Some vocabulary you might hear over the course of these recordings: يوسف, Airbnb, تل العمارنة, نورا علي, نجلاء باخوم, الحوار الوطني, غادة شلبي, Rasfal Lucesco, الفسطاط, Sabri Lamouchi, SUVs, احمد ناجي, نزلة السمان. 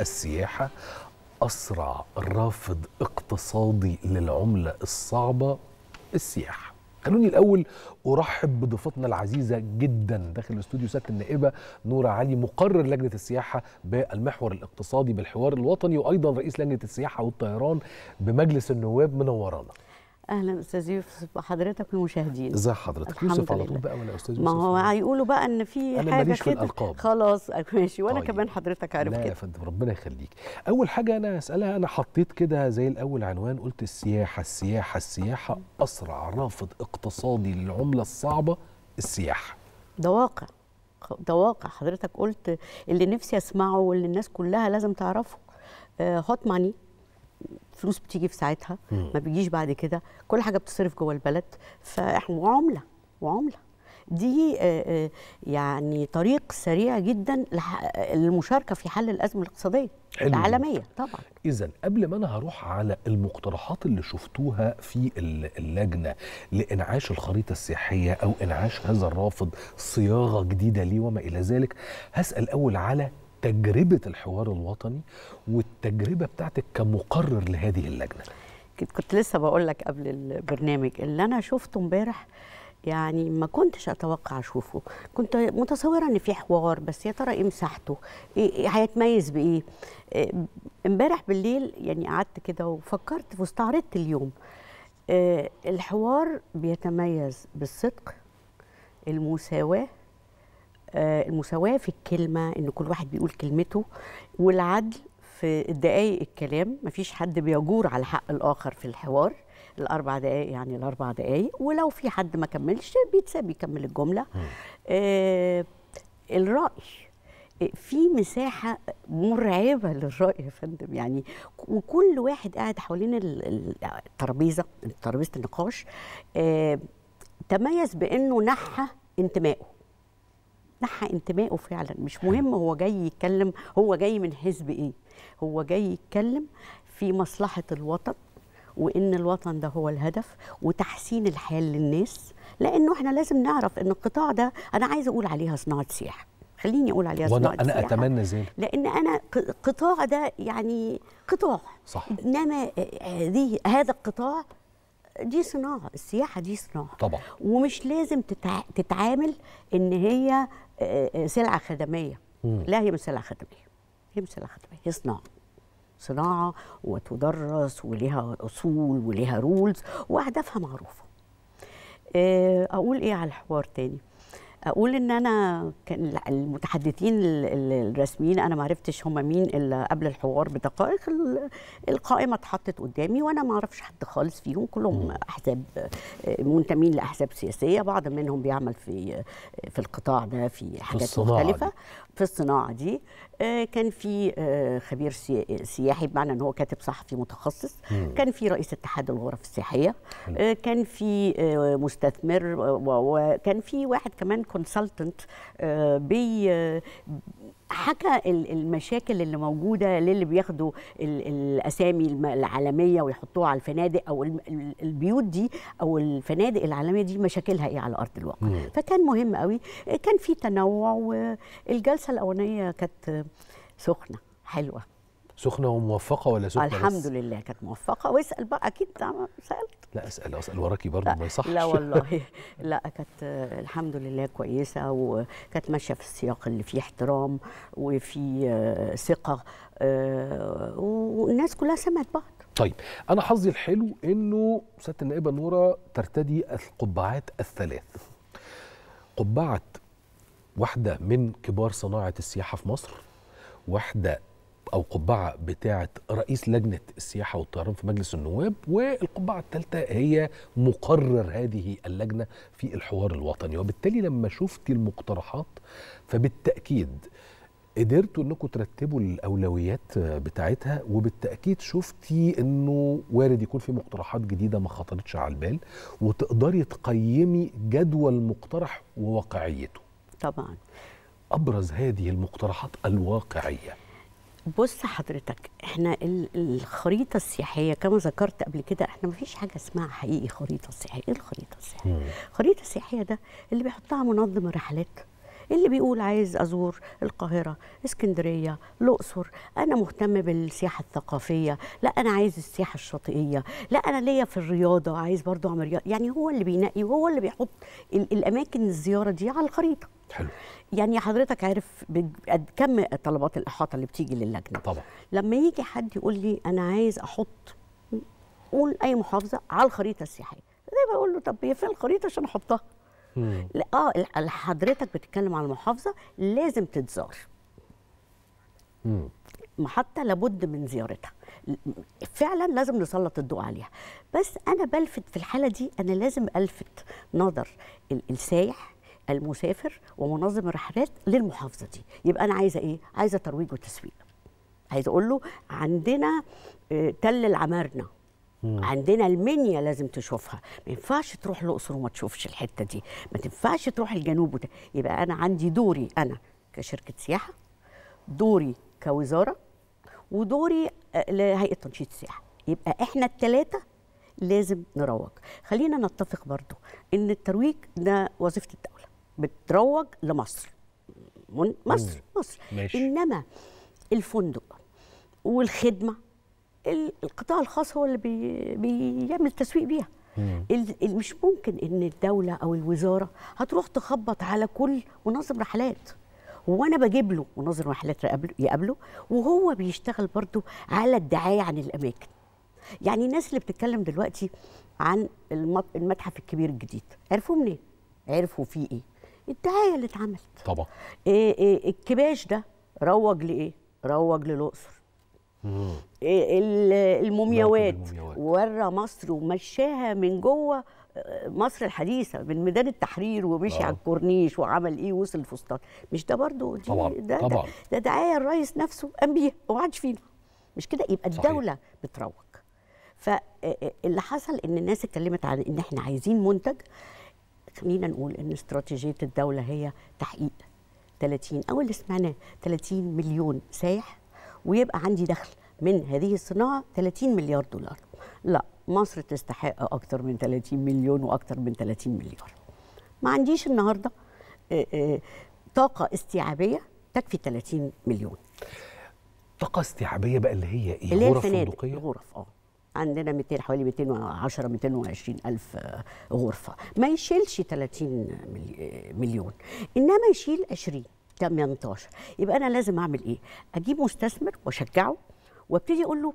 السياحة أسرع رافد اقتصادي للعملة الصعبة السياحة. خلوني الأول أرحب بضيفتنا العزيزة جدا داخل الاستوديو سيادة النائبة نورا علي، مقرر لجنة السياحة بالمحور الاقتصادي بالحوار الوطني، وأيضا رئيس لجنة السياحة والطيران بمجلس النواب. منورانا. اهلا استاذ يوسف بحضرتك والمشاهدين. ازي حضرتك يوسف؟ على طول بقى ولا استاذ يوسف؟ ما هو هيقولوا بقى ان في حاجه كده، خلاص ماشي. وانا طيب. كمان حضرتك عارف كده. لا يا فندم ربنا يخليك. اول حاجه انا هسالها، انا حطيت كده زي الاول عنوان، قلت السياحه اسرع رافد اقتصادي للعمله الصعبه السياحه. ده واقع، ده واقع. حضرتك قلت اللي نفسي اسمعه واللي الناس كلها لازم تعرفه. هوت ماني، فلوس بتيجي في ساعتها ما بيجيش بعد كده، كل حاجه بتصرف جوه البلد. فاحنا وعمله دي يعني طريق سريع جدا للمشاركه في حل الازمه الاقتصاديه العالميه طبعا. اذا قبل ما انا هروح على المقترحات اللي شفتوها في اللجنه لانعاش الخريطه السياحيه او انعاش هذا الرافد، صياغه جديده ليه وما الى ذلك، هسال اول على تجربة الحوار الوطني والتجربة بتاعتك كمقرر لهذه اللجنة. كنت لسه بقول لك قبل البرنامج، اللي أنا شفته امبارح يعني ما كنتش أتوقع أشوفه. كنت متصورة إن في حوار، بس يا ترى إيه مساحته؟ إيه هيتميز بإيه؟ امبارح بالليل يعني قعدت كده وفكرت واستعرضت اليوم. الحوار بيتميز بالصدق، المساواة، المساواة في الكلمة، إن كل واحد بيقول كلمته، والعدل في الدقايق الكلام، مفيش حد بيجور على حق الآخر في الحوار. ال4 دقايق يعني ال4 دقايق، ولو في حد ما كملش بيتساب يكمل الجملة. الرأي في مساحة مرعبة للرأي يا فندم، يعني وكل واحد قاعد حوالين ترابيزة النقاش. تميز بأنه نحى انتمائه فعلا. مش مهم هو جاي يتكلم، هو جاي من حزب ايه، هو جاي يتكلم في مصلحة الوطن، وان الوطن ده هو الهدف، وتحسين الحال للناس. لانه احنا لازم نعرف ان القطاع ده، انا عايزه اقول عليها صناعة سياحة، خليني اقول عليها صناعة سياحة، انا اتمنى ذلك، لان انا القطاع ده يعني قطاع صح. انما هذا القطاع دي صناعة، السياحة دي صناعة طبعا، ومش لازم تتعامل ان هي سلعة خدمية. لا، هي مش سلعة خدمية، هي صناعة وتدرس وليها أصول وليها رولز وأهدافها معروفة. أقول إيه على الحوار تاني؟ أقول إن أنا كان المتحدثين الرسميين أنا معرفتش هم مين إلا قبل الحوار بدقائق. القائمة اتحطت قدامي وأنا معرفش حد خالص فيهم، كلهم أحزاب، منتمين لأحزاب سياسية، بعض منهم بيعمل في القطاع ده في حاجات مختلفة في الصناعة دي. كان في خبير سياحي بمعنى ان هو كاتب صحفي متخصص، كان في رئيس اتحاد الغرف السياحيه، كان في مستثمر، وكان في واحد كمان كونسلتنت حكى المشاكل اللي موجوده للي بياخدوا الاسامي العالميه ويحطوها على الفنادق او البيوت دي او الفنادق العالميه دي، مشاكلها ايه على ارض الواقع. فكان مهم قوي، كان في تنوع. والجلسه الاولانيه كانت سخنه حلوه، سخنة وموفقة ولا سخنة؟ الحمد لله كانت موفقة. واسأل بقى، أكيد سألت. لا أسأل وراكي برضه ما يصحش. لا والله لا، كانت الحمد لله كويسة، وكانت ماشية في السياق اللي فيه احترام وفي ثقة، والناس كلها سمعت بعض. طيب أنا حظي الحلو إنه سيادة النائبة نورا ترتدي القبعات الثلاث. قبعة واحدة من كبار صناعة السياحة في مصر، واحدة أو قبعة بتاعة رئيس لجنة السياحة والطيران في مجلس النواب، والقبعة الثالثة هي مقرر هذه اللجنة في الحوار الوطني. وبالتالي لما شفت المقترحات فبالتأكيد قدرتوا أنكم ترتبوا الأولويات بتاعتها، وبالتأكيد شفتي أنه وارد يكون في مقترحات جديدة ما خطرتش على البال، وتقدري تقيمي جدوى المقترح وواقعيته. طبعا أبرز هذه المقترحات الواقعية. بص حضرتك، احنا الخريطه السياحيه كما ذكرت قبل كده، احنا مفيش حاجه اسمها حقيقي خريطه سياحيه. ايه الخريطه السياحيه؟ الخريطه السياحيه ده اللي بيحطها منظم الرحلات، اللي بيقول عايز ازور القاهره، اسكندريه، الاقصر، انا مهتم بالسياحه الثقافيه، لا انا عايز السياحه الشاطئيه، لا انا ليا في الرياضه، عايز برضو اعمل رياضه. يعني هو اللي بينقي وهو اللي بيحط الاماكن الزياره دي على الخريطه. حلو. يعني حضرتك عارف كم طلبات الاحاطه اللي بتيجي للجنه؟ طبعا. لما يجي حد يقول لي انا عايز احط، قول اي محافظه على الخريطه السياحيه، زي بقول له طب هي فين الخريطه عشان احطها؟ لا حضرتك بتتكلم على المحافظه لازم تتزار. محطه لابد من زيارتها، فعلا لازم نسلط الضوء عليها. بس انا بلفت في الحاله دي، انا لازم الفت نظر السايح المسافر ومنظم الرحلات للمحافظه دي. يبقى انا عايزه ايه؟ عايزه ترويج وتسويق. عايزه اقول له عندنا تل العمارنه، عندنا المنيا لازم تشوفها، ما ينفعش تروح الاقصر وما تشوفش الحته دي، ما تنفعش تروح الجنوب يبقى انا عندي دوري انا كشركه سياحه، دوري كوزاره، ودوري لهيئه تنشيط السياحه. يبقى احنا الثلاثه لازم نروج. خلينا نتفق برضو ان الترويج ده وظيفه الدوله، بتروج لمصر، مصر ماشي. انما الفندق والخدمه القطاع الخاص هو اللي بيعمل تسويق بيها. مش ممكن ان الدوله او الوزاره هتروح تخبط على كل منظم رحلات، وانا بجيب له منظم رحلات يقابله وهو بيشتغل برضه على الدعايه عن الاماكن. يعني الناس اللي بتتكلم دلوقتي عن المتحف الكبير الجديد، عرفوه منين؟ عرفوا فيه ايه؟ الدعايه اللي اتعملت. طبعا. إيه الكباش ده روج لايه؟ روج للاقصر. المومياوات ورا مصر ومشاها من جوه مصر الحديثه من ميدان التحرير ومشي على الكورنيش وعمل ايه وصل الفسطاط. مش ده برضه ده دعايه الرئيس نفسه قام بيها وما عادش فينا، مش كده؟ يبقى صحيح. الدوله بتروج. فاللي حصل ان الناس اتكلمت عن ان احنا عايزين منتج. خلينا نقول ان استراتيجيه الدوله هي تحقيق 30 او اللي سمعناه 30 مليون سائح، ويبقى عندي دخل من هذه الصناعه 30 مليار دولار. لا، مصر تستحق اكتر من 30 مليون واكتر من 30 مليار. ما عنديش النهارده طاقه استيعابيه تكفي 30 مليون. طاقه استيعابيه بقى اللي هي ايه؟ اللي هي غرف فندقيه؟ غرف عندنا 200 حوالي 210 220 الف غرفه، ما يشيلش 30 مليون، انما يشيل 20 18. يبقى انا لازم اعمل ايه؟ اجيب مستثمر واشجعه وابتدي اقول له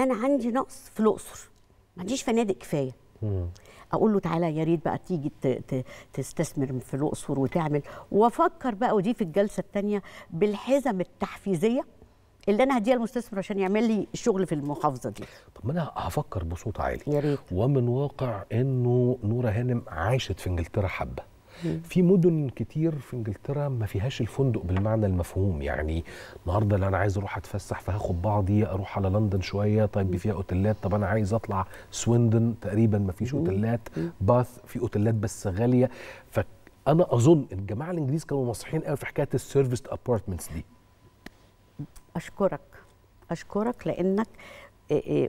انا عندي نقص في الاقصر، ما عنديش فنادق كفايه. اقول له تعالى يا ريت بقى تيجي تستثمر في الاقصر وتعمل، وافكر بقى ودي في الجلسه الثانيه بالحزم التحفيزيه اللي انا هديها المستثمر عشان يعمل لي الشغل في المحافظه دي. طب ما انا هفكر بصوت عالي. يا ريت. ومن واقع انه نورا هانم عاشت في انجلترا حبه. في مدن كتير في انجلترا ما فيهاش الفندق بالمعنى المفهوم، يعني النهارده لا انا عايز اروح اتفسح فهاخد بعضي اروح على لندن شويه، طيب فيها اوتيلات، طب انا عايز اطلع سويندن تقريبا ما فيش اوتيلات، باث في اوتيلات بس غاليه. فانا اظن ان الجماعه الانجليز كانوا ناصحين قوي في حكايه السيرفيسد ابارتمنتس دي. اشكرك لانك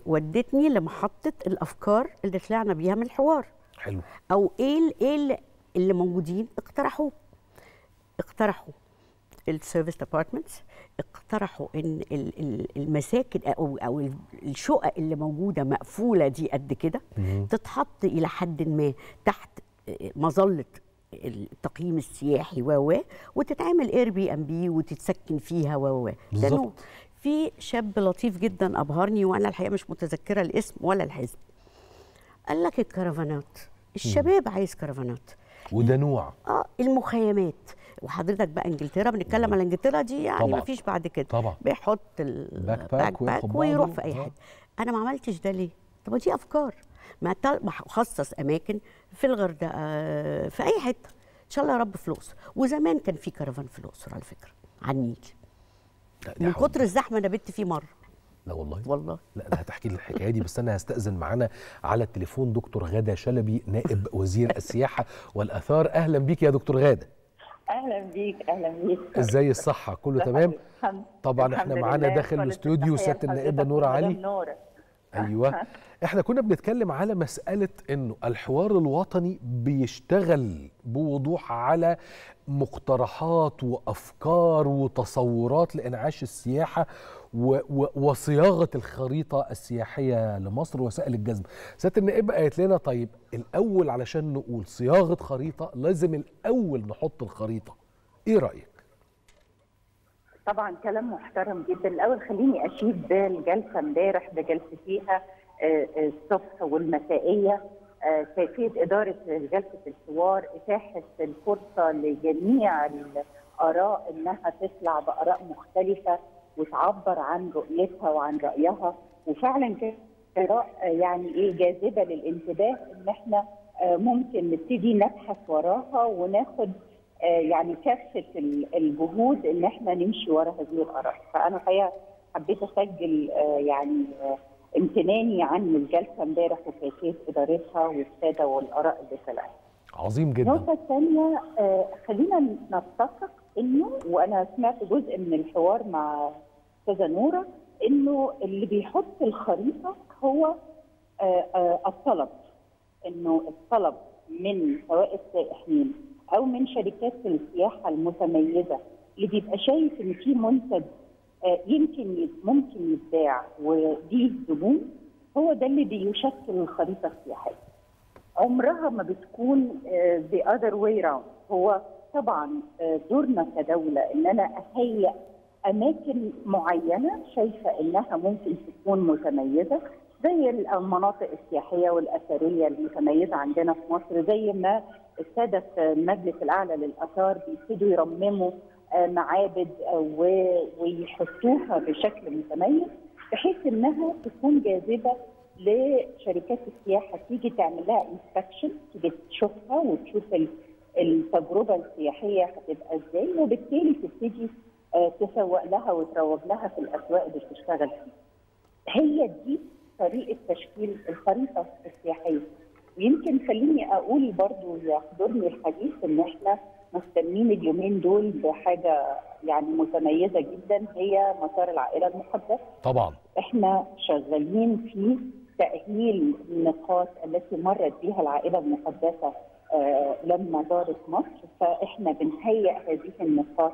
ودتني لمحطه الافكار اللي طلعنا بيها من الحوار. حلو. او ايه اللي موجودين اقترحوا السيرفيس ديبارتمنتس، اقترحوا ان المساكن او الشقق اللي موجوده مقفوله دي قد كده تتحط الى حد ما تحت مظله التقييم السياحي وتتعمل اير بي ام بي وتتسكن فيها لانه في شاب لطيف جدا ابهرني وانا الحقيقه مش متذكره الاسم ولا الحزب. قال لك الكرفانات، الشباب عايز كرفانات وده نوع المخيمات. وحضرتك بقى انجلترا بنتكلم على انجلترا دي، يعني ما فيش بعد كده. طبعا. بيحط الباك باك ويروح في اي حاجه. انا ما عملتش ده ليه؟ طب دي افكار، ما خصص اماكن في الغردقه في اي حته ان شاء الله يا رب في الاقصر. وزمان كان في كرفان في الاقصر على فكره على النيل، من كتر الزحمه انا بت فيه مره. لا والله لا انا هتحكي لي الحكايه دي، بس انا هستأذن معانا على التليفون دكتور غادة شلبي نائب وزير السياحه والاثار. اهلا بيك يا دكتور غادة. اهلا بيك. ازاي الصحه؟ كله تمام؟ طبعا احنا معانا داخل الاستوديو سياده النائبه نورا علي. ايوه احنا كنا بنتكلم على مسألة انه الحوار الوطني بيشتغل بوضوح على مقترحات وافكار وتصورات لانعاش السياحة وصياغة الخريطة السياحية لمصر ووسائل الجذب. سيادة النائبة قالت لنا طيب الاول علشان نقول صياغة خريطة لازم الاول نحط الخريطة، ايه رأيك؟ طبعا كلام محترم جدا. الاول خليني اشيد بالجلسة امبارح بجلسة فيها الصبح والمسائيه، كيفيه اداره جلسه الحوار، اتاحه الفرصه لجميع الاراء انها تطلع باراء مختلفه وتعبر عن رؤيتها وعن رايها، وفعلا كانت اراء يعني ايه جاذبه للانتباه ان احنا ممكن نبتدي نبحث وراها وناخد يعني كافه الجهود ان احنا نمشي ورا هذه الاراء. فانا الحقيقه حبيت اسجل يعني امتناني عن الجلسه امبارح وكيفيه ادارتها والساده والاراء اللي طلعت. عظيم جدا. النقطه الثانيه خلينا نتفق انه، وانا سمعت جزء من الحوار مع استاذه نورا، انه اللي بيحط الخريطه هو الطلب، انه الطلب من سواء السائحين او من شركات السياحه المتميزه اللي بيبقى شايف ان في منتج يمكن ممكن يتباع وليه زبون، هو ده اللي بيشكل الخريطه السياحيه. عمرها ما بتكون the other way round. هو طبعا دورنا كدوله ان انا اهيئ اماكن معينه شايفه انها ممكن تكون متميزه، زي المناطق السياحيه والاثريه المتميزه عندنا في مصر، زي ما الساده في المجلس الاعلى للاثار بيبتدوا يرمموا معابد ويحطوها بشكل متميز بحيث انها تكون جاذبه لشركات السياحه تيجي تعمل لها انسبكشن، تيجي تشوفها وتشوف التجربه السياحيه هتبقى ازاي، وبالتالي تبتدي تسوق لها وتروج لها في الاسواق اللي بتشتغل فيها. هي دي طريقه تشكيل الخريطه السياحيه. ويمكن خليني اقول برضو يحضرني الحديث ان احنا مهتمين اليومين دول بحاجه يعني متميزه جدا، هي مسار العائله المحدثه. طبعا احنا شغالين في تاهيل النقاط التي مرت بها العائله المحدثه لما زارت مصر، فاحنا بنهيئ هذه النقاط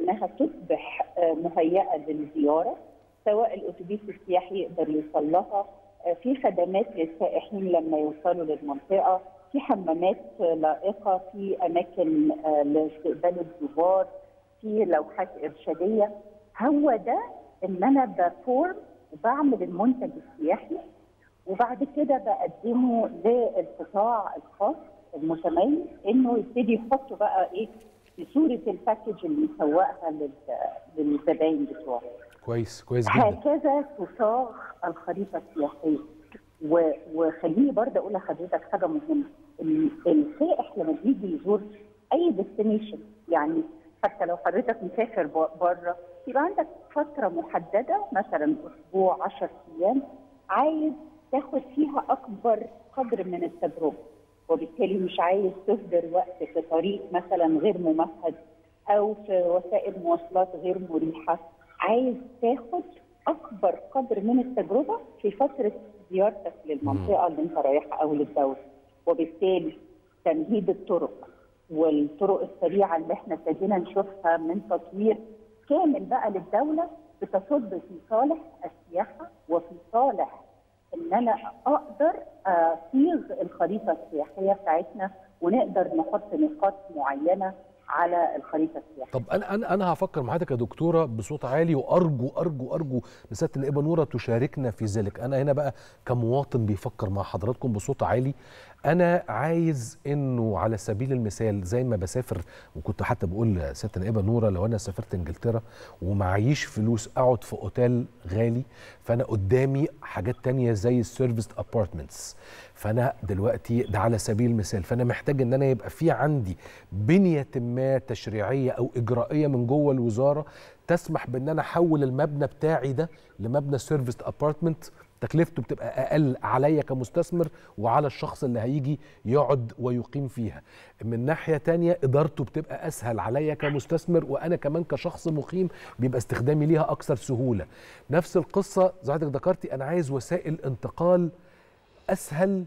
انها تصبح مهيئه للزياره، سواء الاتوبيس السياحي يقدر يوصل لها، في خدمات للسائحين لما يوصلوا للمنطقه، في حمامات لائقة، في أماكن لاستقبال الزوار، في لوحات إرشادية. هو ده إن أنا بفورم وبعمل المنتج السياحي، وبعد كده بقدمه للقطاع الخاص المتميز إنه يبتدي يحطه بقى إيه في صورة الباكج اللي مسوقها للزباين بتوعه. كويس كويس جدا. هكذا تصاغ الخريطة السياحية. وخليني برضه اقول لحضرتك حاجه مهمه، السائح لما بيجي يزور اي ديستنيشن، يعني حتى لو حضرتك مسافر بره يبقى عندك فتره محدده، مثلا اسبوع 10 ايام عايز تاخد فيها اكبر قدر من التجربه، وبالتالي مش عايز تهدر وقت في طريق مثلا غير ممهد او في وسائل مواصلات غير مريحه، عايز تاخد اكبر قدر من التجربه في فتره زيارتك للمنطقه اللي انت رايحها او للدوله، وبالتالي تمهيد الطرق والطرق السريعه اللي احنا ابتدينا نشوفها من تطوير كامل بقى للدوله بتصب في صالح السياحه وفي صالح ان انا اقدر اصيغ الخريطه السياحيه بتاعتنا ونقدر نحط نقاط معينه على الخريطه السياحيه. طب انا هفكر مع حضرتك يا دكتوره بصوت عالي، وارجو ارجو ارجو سياده النائبه نوره تشاركنا في ذلك. انا هنا بقى كمواطن بيفكر مع حضراتكم بصوت عالي، انا عايز انه على سبيل المثال زي ما بسافر، وكنت حتى بقول لسياده النائبه نوره لو انا سافرت انجلترا ومعيش فلوس اقعد في اوتيل غالي، فانا قدامي حاجات تانية زي السيرفيس ابارتمنتس، فانا دلوقتي ده على سبيل المثال، فانا محتاج ان انا يبقى في عندي بنيه ما تشريعيه او اجرائيه من جوه الوزاره تسمح بان انا احول المبنى بتاعي ده لمبنى سيرفيس ابارتمنت تكلفته بتبقى اقل عليا كمستثمر وعلى الشخص اللي هيجي يقعد ويقيم فيها. من ناحيه تانية ادارته بتبقى اسهل عليا كمستثمر، وانا كمان كشخص مقيم بيبقى استخدامي ليها اكثر سهوله. نفس القصه زي حضرتك ذكرتي، انا عايز وسائل انتقال اسهل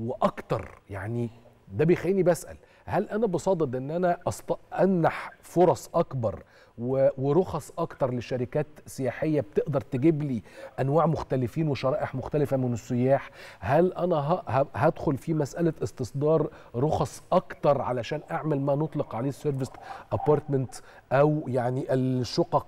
واكتر. يعني ده بيخليني بسال، هل انا بصادد ان انا انح فرص اكبر ورخص اكتر لشركات سياحيه بتقدر تجيب لي انواع مختلفين وشرائح مختلفه من السياح؟ هل انا هدخل في مساله استصدار رخص اكتر علشان اعمل ما نطلق عليه السيرفيس ابارتمنت، او يعني الشقق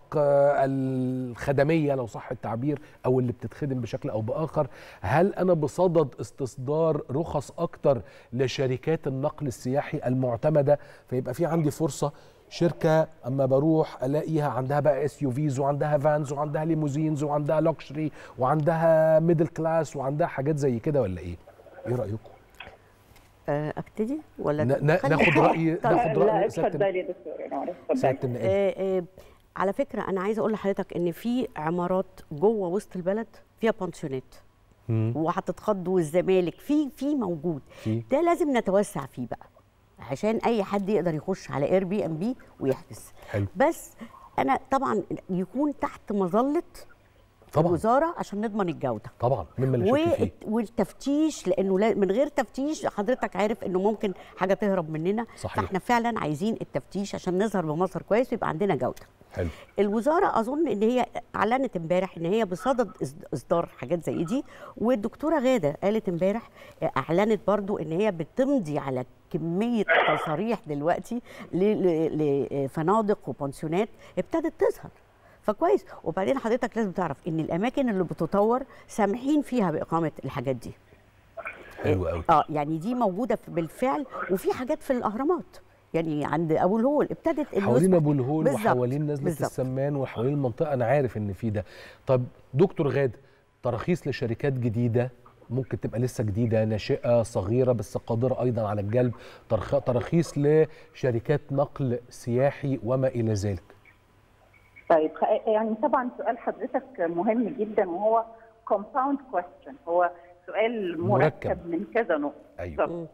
الخدميه لو صح التعبير، او اللي بتتخدم بشكل او باخر؟ هل انا بصدد استصدار رخص اكتر لشركات النقل السياحي المعتمده، فيبقى في عندي فرصه شركه اما بروح الاقيها عندها بقى SUVs وعندها فانز وعندها ليموزينز وعندها لوكشري وعندها ميدل كلاس وعندها حاجات زي كده، ولا ايه؟ ايه رايكم؟ ابتدي ولا ناخد راي اتفضلي يا دكتور. على فكره انا عايزه اقول لحضرتك ان في عمارات جوه وسط البلد فيها بانسيونات وهتتخض، والزمالك في موجود ده لازم نتوسع فيه بقى عشان اي حد يقدر يخش على Airbnb ويحجز. حلو. بس انا طبعا يكون تحت مظله الوزاره عشان نضمن الجوده طبعا مما لا شك فيه، والتفتيش، لانه من غير تفتيش حضرتك عارف انه ممكن حاجه تهرب مننا. صحيح. فاحنا فعلا عايزين التفتيش عشان نظهر بمظهر كويس ويبقى عندنا جوده. حلو. الوزاره اظن ان هي اعلنت امبارح ان هي بصدد اصدار حاجات زي دي، والدكتوره غاده قالت امبارح اعلنت برضو ان هي بتمضي على كمية تصاريح دلوقتي لفنادق وبنسيونات ابتدت تظهر، فكويس. وبعدين حضرتك لازم تعرف ان الاماكن اللي بتطور سامحين فيها باقامه الحاجات دي. حلو قوي. يعني دي موجوده بالفعل، وفي حاجات في الاهرامات يعني عند ابو الهول ابتدت حوالين ابو الهول وحوالين نزله السمان وحوالين المنطقه، انا عارف ان في ده. طب دكتور غاده، تراخيص لشركات جديده ممكن تبقى لسه جديدة ناشئة صغيرة بس قادرة أيضا على الجلب، تراخيص لشركات نقل سياحي وما إلى ذلك. طيب يعني طبعا سؤال حضرتك مهم جدا، وهو compound question، هو سؤال مركب من كذا نقطة. أيوه.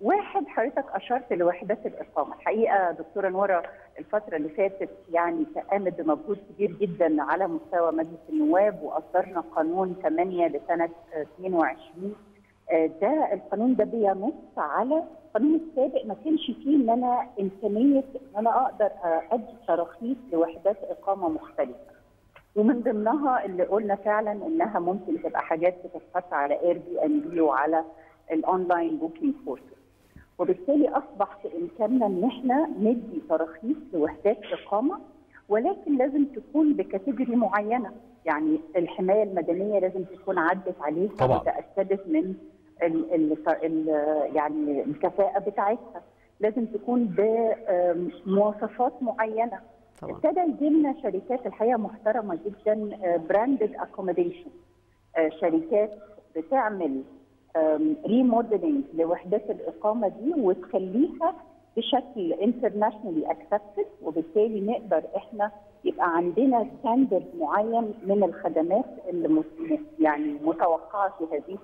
واحد حضرتك أشرت لوحدات الإقامة، الحقيقة دكتورة نورا الفترة اللي فاتت يعني قامت بمجهود كبير جدا على مستوى مجلس النواب، وأصدرنا قانون 8 لسنة 22. ده القانون ده بينص على القانون السابق ما كانش فيه إن أنا إمكانية إن أنا أقدر أدي تراخيص لوحدات إقامة مختلفة، ومن ضمنها اللي قلنا فعلا إنها ممكن تبقى حاجات بتتفتح على Airbnb وعلى الأونلاين بوكينج بورتال. وبالتالي اصبح في امكاننا ان احنا ندي تراخيص لوحدات اقامه، ولكن لازم تكون بكاتيجوري معينه، يعني الحمايه المدنيه لازم تكون عدت عليها وتاكدت من يعني الكفاءه بتاعتها، لازم تكون بمواصفات معينه. ابتدى يجي لنا شركات الحقيقه محترمه جدا، براندد اكوموديشن، شركات بتعمل ريموديلنج لوحدات الاقامه دي وتخليها بشكل انترناشونالي اكسبتد، وبالتالي نقدر احنا يبقى عندنا ستاندرد معين من الخدمات اللي يعني متوقعه في هذه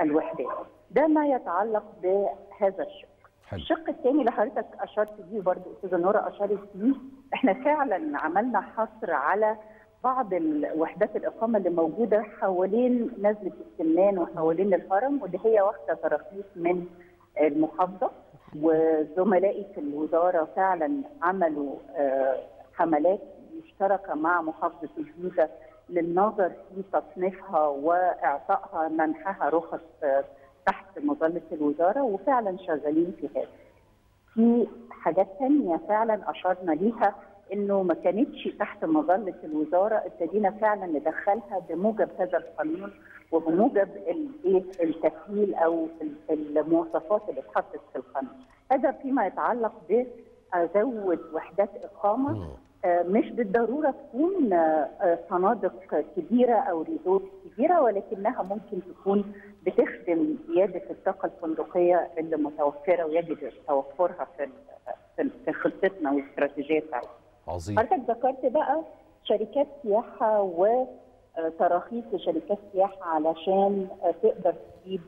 الوحدات. ده ما يتعلق بهذا الشق. الشق الثاني اللي حضرتك اشرت فيه برضه استاذه نورا اشرت فيه، احنا فعلا عملنا حصر على بعض وحدات الإقامة اللي موجودة حوالين نزلة السمان وحوالين الهرم، واللي هي واخدة تراخيص من المحافظة، وزملائي في الوزارة فعلا عملوا حملات مشتركة مع محافظة الجيزة للنظر في تصنيفها وإعطائها منحها رخص تحت مظلة الوزارة، وفعلا شغالين في هذا. في حاجات ثانية فعلا أشرنا ليها انه ما كانتش تحت مظله الوزاره، ابتدينا فعلا ندخلها بموجب هذا القانون وبموجب التكميل او المواصفات اللي اتحطت في القانون. هذا فيما يتعلق بازود وحدات اقامه مش بالضروره تكون فنادق كبيره او ريزورت كبيره، ولكنها ممكن تكون بتخدم زياده الطاقه الفندقيه اللي متوفره ويجب توفرها في خطتنا واستراتيجيتنا. عظيم. حضرتك ذكرت بقى شركات سياحه و تراخيص لشركات سياحه علشان تقدر تجيب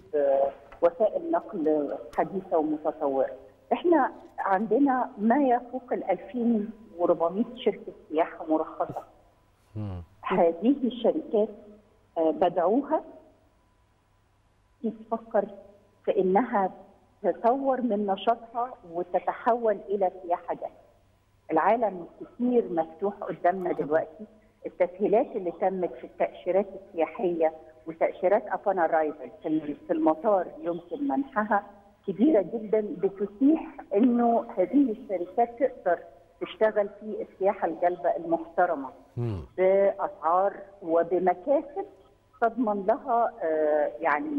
وسائل نقل حديثه ومتطوره. احنا عندنا ما يفوق ال 2400 شركه سياحه مرخصه. هذه الشركات بدعوها تفكر في انها تطور من نشاطها وتتحول الى سياحه جاهزه. العالم كتير مفتوح قدامنا دلوقتي، التسهيلات اللي تمت في التاشيرات السياحيه وتاشيرات ابان ارايفل في المطار يمكن منحها كبيره جدا، بتتيح انه هذه الشركات تقدر تشتغل في السياحه الجلبه المحترمه باسعار وبمكاسب تضمن لها يعني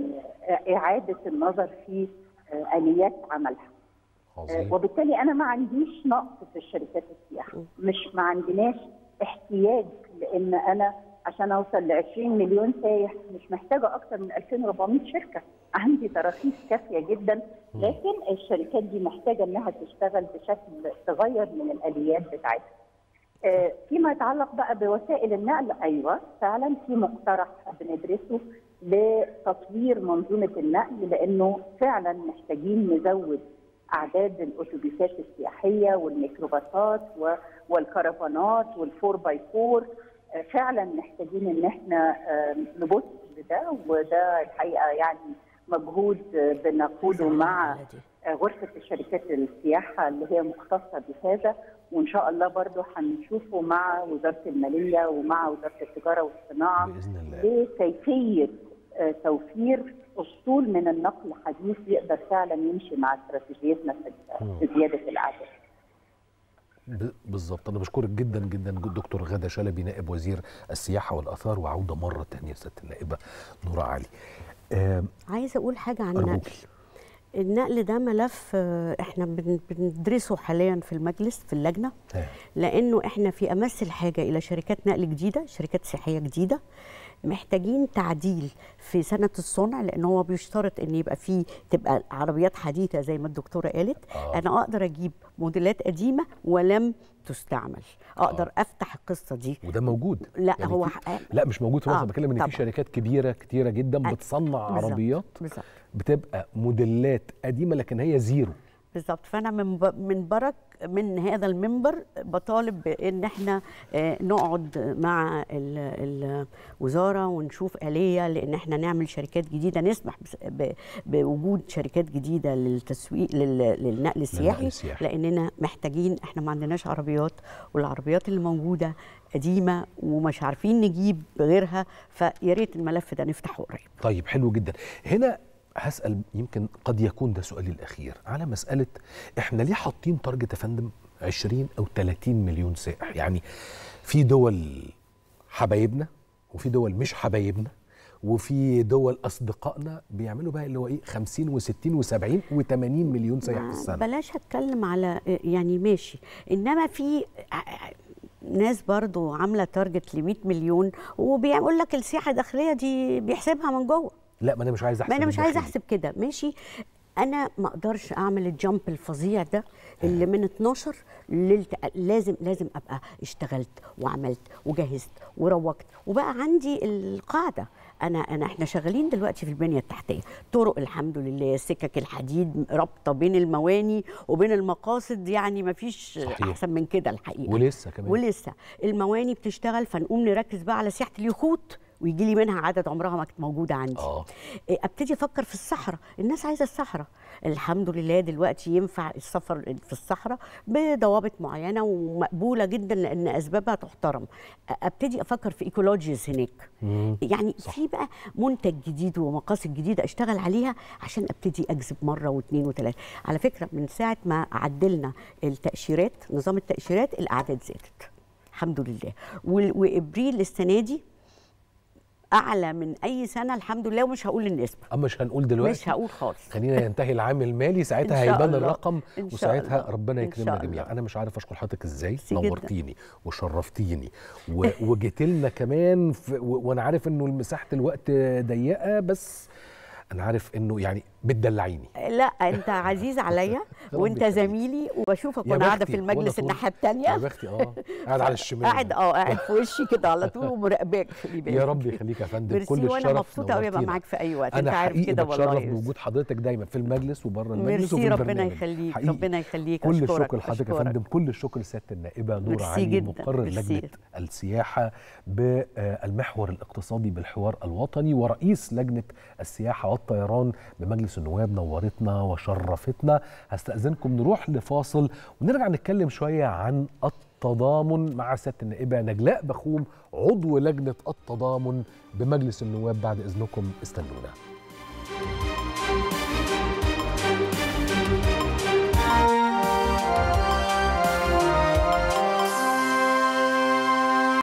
اعاده النظر في اليات عملها. وبالتالي انا ما عنديش نقص في الشركات السياحه، ما عندناش احتياج، لان انا عشان اوصل ل 20 مليون سايح مش محتاجه اكثر من 2400 شركه، عندي تراخيص كافيه جدا، لكن الشركات دي محتاجه انها تشتغل بشكل تغير من الاليات بتاعتها. فيما يتعلق بقى بوسائل النقل، ايوه فعلا في مقترح بندرسه لتطوير منظومه النقل، لانه فعلا محتاجين نزود اعداد الاتوبيسات السياحيه والميكروباصات والكرفانات والفور باي فور. فعلا محتاجين ان احنا نبص لده، وده الحقيقه يعني مجهود بنقوده مع غرفه الشركات السياحه اللي هي مختصه بهذا، وان شاء الله برضو هنشوفه مع وزاره الماليه ومع وزاره التجاره والصناعه باذن الله لكيفيه توفير اسطول من النقل الحديث يقدر فعلا يمشي مع استراتيجيتنا في زياده الاعداد. بالظبط. انا بشكرك جدا جدا دكتور غادة شلبي نائب وزير السياحه والاثار، وعوده مره ثانيه سياده النائبه نورا علي. عايزه اقول حاجه عن النقل. النقل ده ملف احنا بندرسه حاليا في المجلس في اللجنه، لانه احنا في امس الحاجه الى شركات نقل جديده، شركات سياحيه جديده. محتاجين تعديل في سنه الصنع، لان هو بيشترط ان يبقى فيه تبقى عربيات حديثه زي ما الدكتوره قالت. انا اقدر اجيب موديلات قديمه ولم تستعمل، اقدر افتح القصه دي، وده موجود. لا يعني هو لا مش موجود في مصر. بتكلم ان في شركات كبيره كتيره جدا بتصنع عربيات بتبقى موديلات قديمه لكن هي زيرو. بالظبط. فانا من هذا المنبر بطالب بان احنا نقعد مع الوزاره ونشوف آلية لان احنا نعمل شركات جديده، نسمح بوجود شركات جديده للتسويق للنقل السياحي، لاننا محتاجين. احنا ما عندناش عربيات، والعربيات اللي موجوده قديمه ومش عارفين نجيب غيرها، فيا ريت الملف ده نفتحه قريب. طيب حلو جدا. هنا هسأل، يمكن قد يكون ده سؤالي الأخير، على مسألة إحنا ليه حاطين تارجت يا فندم 20 أو 30 مليون سائح؟ يعني في دول حبايبنا وفي دول مش حبايبنا وفي دول أصدقائنا بيعملوا بقى اللي هو إيه 50 و60 و70 و80 مليون سائح في السنة. بلاش أتكلم على يعني ماشي، إنما في ناس برضو عاملة تارجت ل 100 مليون وبيقول لك السياحة الداخلية دي بيحسبها من جوه. لا ما انا مش عايز احسب، كده ماشي. انا ما اقدرش اعمل الجامب الفظيع ده اللي من 12 لازم ابقى اشتغلت وعملت وجهزت وروجت وبقى عندي القاعده. احنا شغالين دلوقتي في البنيه التحتيه، طرق الحمد لله، سكك الحديد، رابطه بين المواني وبين المقاصد، يعني ما فيش احسن من كده الحقيقه. ولسه كمان المواني بتشتغل، فنقوم نركز بقى على سياحه اليخوت ويجي لي منها عدد عمرها ما كانت موجوده عندي. ابتدي افكر في الصحراء، الناس عايزه الصحراء. الحمد لله دلوقتي ينفع السفر في الصحراء بضوابط معينه ومقبوله جدا لان اسبابها تحترم. ابتدي افكر في ايكولوجيز هناك. يعني في بقى منتج جديد ومقاصد جديده اشتغل عليها عشان ابتدي اجذب مره واثنين وثلاثه. على فكره من ساعه ما عدلنا التاشيرات، نظام التاشيرات، الاعداد زادت الحمد لله، وابريل السنه دي أعلى من أي سنة الحمد لله. ومش هقول النسبة، مش هنقول دلوقتي، مش هقول خالص، خلينا ينتهي العام المالي ساعتها هيبان الرقم، وساعتها ربنا يكرمنا جميعا. أنا مش عارف أشكر حضرتك إزاي، نورتيني وشرفتيني وجيت لنا كمان وأنا عارف إنه مساحة الوقت ضيقة، بس أنا عارف إنه يعني بتدلعيني. لا أنت عزيز عليا وانت زميلي وبشوفك وانا قاعده في المجلس الناحيه الثانيه. يا بختي قاعد على الشمال، قاعد في وشي كده على طول ومراقباك. يا رب يخليك يا فندم، كل الشرف. وانا مبسوطه قوي ابقى معاك في اي وقت، انت عارف كده والله. انا بتشرف بوجود حضرتك دايما في المجلس وبره المجلس وفي البرنامج. ربنا يخليك، ربنا يخليك. كل الشكر لحضرتك يا فندم، كل الشكر لسياده النائبه نورا علي مقرر لجنه السياحه بالمحور الاقتصادي بالحوار الوطني ورئيس لجنه السياحه والطيران بمجلس النواب، نورتنا وشرفتنا. هستأذنكم نروح لفاصل ونرجع نتكلم شويه عن التضامن مع سيادة النائبه نجلاء باخوم عضو لجنه التضامن بمجلس النواب. بعد إذنكم استنونا.